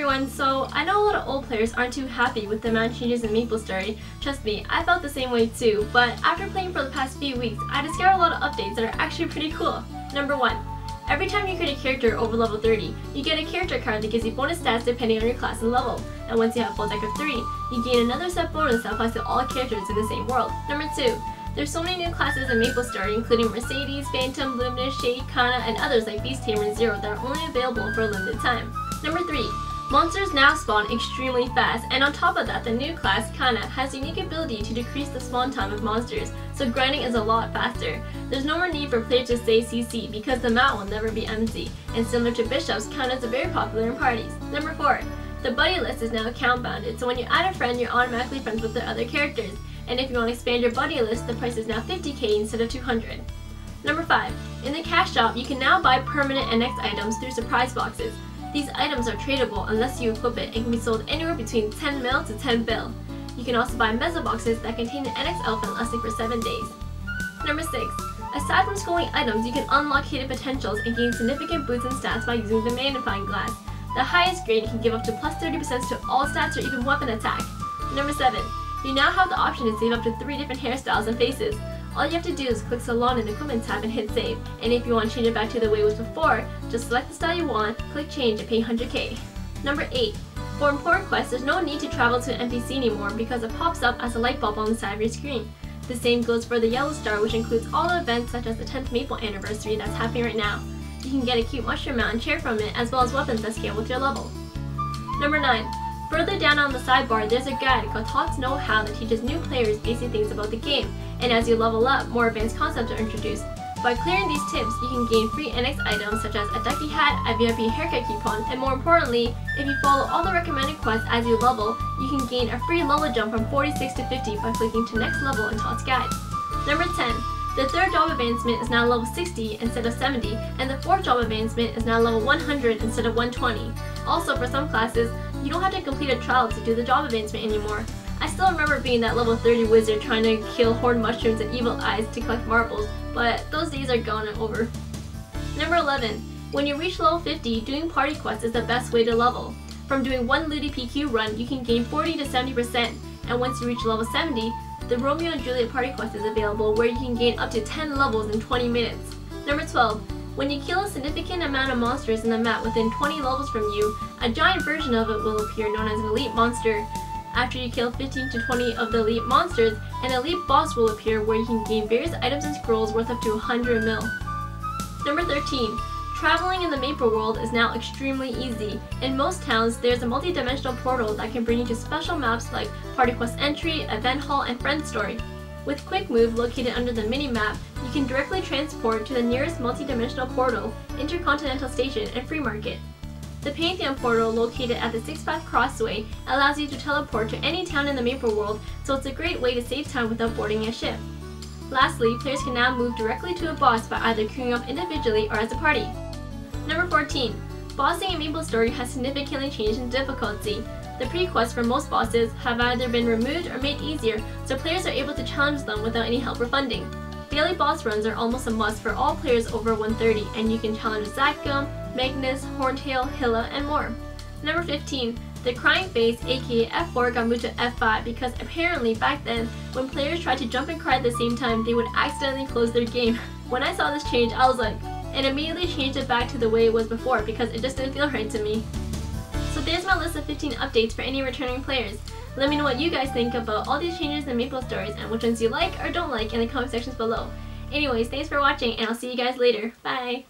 everyone, so I know a lot of old players aren't too happy with the amount of changes in MapleStory. Trust me, I felt the same way too, but after playing for the past few weeks, I discovered a lot of updates that are actually pretty cool. Number 1. Every time you create a character over level 30, you get a character card that gives you bonus stats depending on your class and level, and once you have a full deck of 3, you gain another set bonus that applies to all characters in the same world. Number 2. There's so many new classes in MapleStory, including Mercedes, Phantom, Luminous, Shade, Kanna, and others like Beast Tamer and Zero that are only available for a limited time. Number 3. Monsters now spawn extremely fast, and on top of that, the new class, Kanna, has the unique ability to decrease the spawn time of monsters, so grinding is a lot faster. There's no more need for players to stay CC because the map will never be empty, and similar to Bishops, Kannas are very popular in parties. Number 4. The buddy list is now account bounded, so when you add a friend, you're automatically friends with their other characters, and if you want to expand your buddy list, the price is now 50k instead of 200. Number 5. In the cash shop, you can now buy permanent NX items through surprise boxes. These items are tradable unless you equip it and can be sold anywhere between 10 mil to 10 bill. You can also buy mezzo boxes that contain an NX outfit lasting for 7 days. Number 6. Aside from scrolling items, you can unlock hidden potentials and gain significant boosts and stats by using the magnifying glass. The highest grade can give up to plus 30% to all stats or even weapon attack. Number 7. You now have the option to save up to 3 different hairstyles and faces. All you have to do is click Salon in the Equipment tab and hit Save, and if you want to change it back to the way it was before, just select the style you want, click Change and pay 100k. Number 8. For important quests, there's no need to travel to an NPC anymore because it pops up as a light bulb on the side of your screen. The same goes for the Yellow Star, which includes all the events such as the 10th Maple Anniversary that's happening right now. You can get a cute mushroom mount and chair from it, as well as weapons that scale with your level. Number 9. Further down on the sidebar, there's a guide called TOTS Know How that teaches new players basic things about the game, and as you level up, more advanced concepts are introduced. By clearing these tips, you can gain free NX items such as a ducky hat, a VIP haircut coupon, and more importantly, if you follow all the recommended quests as you level, you can gain a free level jump from 46 to 50 by clicking to next level in TOTS guide. Number 10. The third job advancement is now level 60 instead of 70, and the fourth job advancement is now level 100 instead of 120. Also, for some classes, you don't have to complete a trial to do the job advancement anymore. I still remember being that level 30 wizard trying to kill horned mushrooms and evil eyes to collect marbles, but those days are gone and over. Number 11. When you reach level 50, doing party quests is the best way to level. From doing one Ludi PQ run, you can gain 40 to 70%, and once you reach level 70, the Romeo and Juliet party quest is available where you can gain up to 10 levels in 20 minutes. Number 12. When you kill a significant amount of monsters in the map within 20 levels from you, a giant version of it will appear known as an elite monster. After you kill 15 to 20 of the elite monsters, an elite boss will appear where you can gain various items and scrolls worth up to 100 mil. Number 13. Traveling in the Maple World is now extremely easy. In most towns, there's a multi-dimensional portal that can bring you to special maps like Party Quest Entry, Event Hall, and Friend Story. With Quick Move located under the mini-map, you can directly transport to the nearest multi-dimensional portal, Intercontinental Station, and Free Market. The Pantheon portal located at the 6-Path Crossway allows you to teleport to any town in the Maple World, so it's a great way to save time without boarding a ship. Lastly, players can now move directly to a boss by either queuing up individually or as a party. Number 14. Bossing in MapleStory has significantly changed in difficulty. The pre-quests for most bosses have either been removed or made easier, so players are able to challenge them without any help or funding. Daily boss runs are almost a must for all players over 130, and you can challenge Zaggum, Magnus, Horntail, Hilla, and more. Number 15. The Crying Face, aka F4, got moved to F5 because apparently back then, when players tried to jump and cry at the same time, they would accidentally close their game. When I saw this change, I was like, and immediately changed it back to the way it was before because it just didn't feel right to me. So there's my list of 15 updates for any returning players. Let me know what you guys think about all these changes in MapleStory and which ones you like or don't like in the comment sections below. Anyways, thanks for watching and I'll see you guys later. Bye!